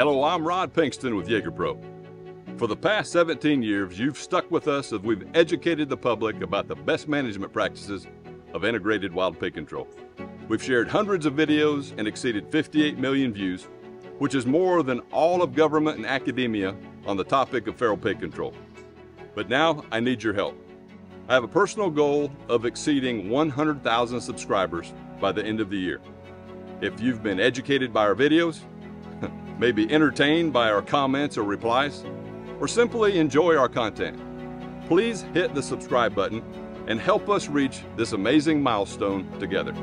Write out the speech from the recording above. Hello, I'm Rod Pinkston with JAGER PRO. For the past 17 years, you've stuck with us as we've educated the public about the best management practices of integrated wild pig control. We've shared hundreds of videos and exceeded 58 million views, which is more than all of government and academia on the topic of feral pig control. But now I need your help. I have a personal goal of exceeding 100,000 subscribers by the end of the year. If you've been educated by our videos, maybe entertained by our comments or replies, or simply enjoy our content, please hit the subscribe button and help us reach this amazing milestone together.